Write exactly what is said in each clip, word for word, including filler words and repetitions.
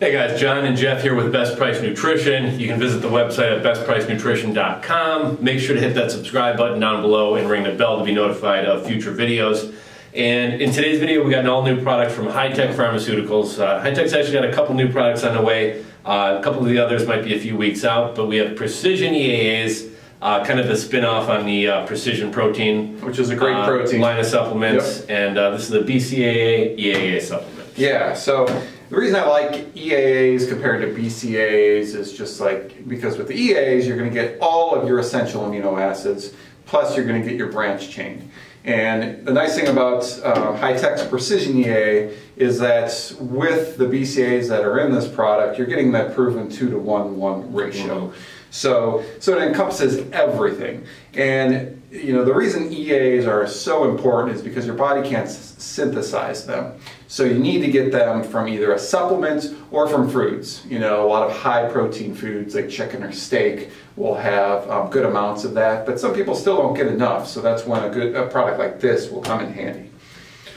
Hey guys, John and Jeff here with Best Price Nutrition. You can visit the website at best price nutrition dot com. Make sure to hit that subscribe button down below and ring the bell to be notified of future videos. And in today's video, we got an all new product from Hi-Tech Pharmaceuticals. Uh, Hi-Tech's actually got a couple new products on the way. Uh, a couple of the others might be a few weeks out, but we have Precision E A As, uh, kind of the spin-off on the uh, Precision Protein, which is a great uh, protein line of supplements. Yep. And uh, this is the B C A A E A A supplement. Yeah. So. The reason I like E A As compared to B C A As is just like, because with the E A As you're going to get all of your essential amino acids, plus you're going to get your branch chain. And the nice thing about uh, Hi-Tech's Precision E A A is that with the B C A As that are in this product, you're getting that proven two to one one ratio. Mm-hmm. So, so it encompasses everything. And you know, the reason E A As are so important is because your body can't synthesize them. So you need to get them from either a supplement or from foods. You know, a lot of high protein foods like chicken or steak will have um, good amounts of that, but some people still don't get enough. So that's when a good a product like this will come in handy.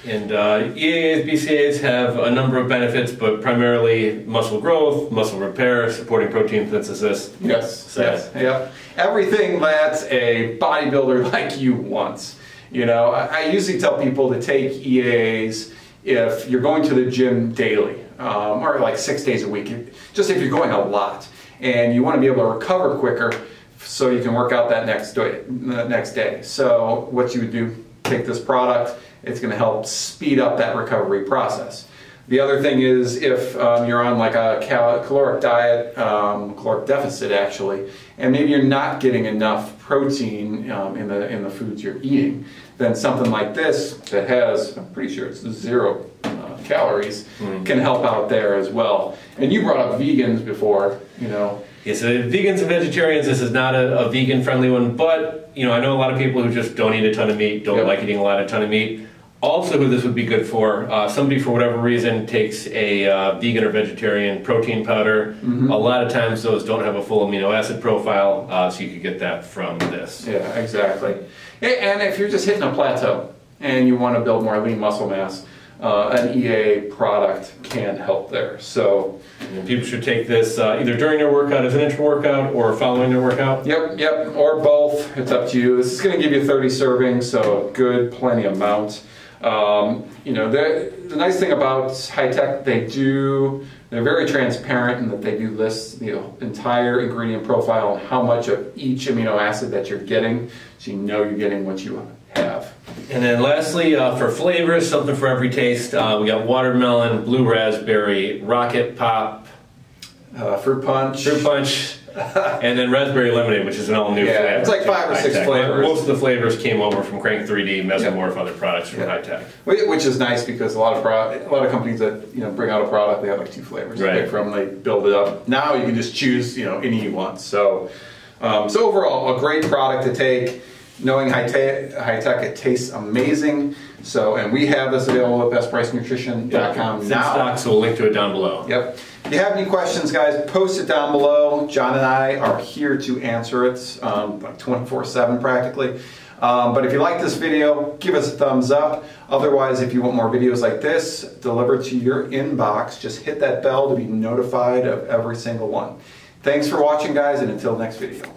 And uh, E A As, B C A As have a number of benefits, but primarily muscle growth, muscle repair, supporting protein synthesis. Yes, so. yes, yep. Everything that a bodybuilder like you wants. You know, I, I usually tell people to take E A As if you're going to the gym daily, um, or like six days a week, just if you're going a lot, and you want to be able to recover quicker, so you can work out that next day. The next day. So what you would do, take this product. It's going to help speed up that recovery process. The other thing is if um, you're on like a cal caloric diet, um, caloric deficit actually, and maybe you're not getting enough protein um, in the in the foods you're eating, then something like this that has, I'm pretty sure it's zero uh, calories, mm-hmm. can help out there as well. And you brought up vegans before, you know. Yeah, so vegans and vegetarians, this is not a, a vegan-friendly one, but you know, I know a lot of people who just don't eat a ton of meat, don't yep. like eating a lot of ton of meat. Also, who this would be good for, uh, somebody for whatever reason takes a uh, vegan or vegetarian protein powder. Mm-hmm. A lot of times those don't have a full amino acid profile, uh, so you could get that from this. Yeah, exactly. And if you're just hitting a plateau and you want to build more lean muscle mass, uh, an E A A product can help there. So and people should take this uh, either during their workout as an intra workout or following their workout. Yep, yep, or both. It's up to you. This is going to give you thirty servings, so a good, plenty amount. Um, you know, the, the nice thing about Hi-Tech, they do, they're very transparent in that they do list the you know, entire ingredient profile and how much of each amino acid that you're getting, so you know you're getting what you have. And then lastly, uh, for flavors, something for every taste, uh, we got watermelon, blue raspberry, rocket pop, uh, fruit punch, fruit punch, and then raspberry lemonade, which is an all new yeah, flavor. It's like five or six flavors. Most of the flavors came over from Crank three D, Mesomorph, yeah. other products from yeah. Hi-Tech. Which is nice because a lot of pro a lot of companies that you know bring out a product, they have like two flavors right. to pick from. They build it up. Now you can just choose you know any you want. So, um, so overall, a great product to take. Knowing Hi-Tech, Hi-Tech, it tastes amazing. So, and we have this available at best price nutrition dot com yeah, now. Stock, so we'll link to it down below. Yep. If you have any questions, guys, post it down below. John and I are here to answer it, um, like twenty-four seven practically. Um, but if you like this video, give us a thumbs up. Otherwise, if you want more videos like this delivered to your inbox, just hit that bell to be notified of every single one. Thanks for watching, guys, and until next video.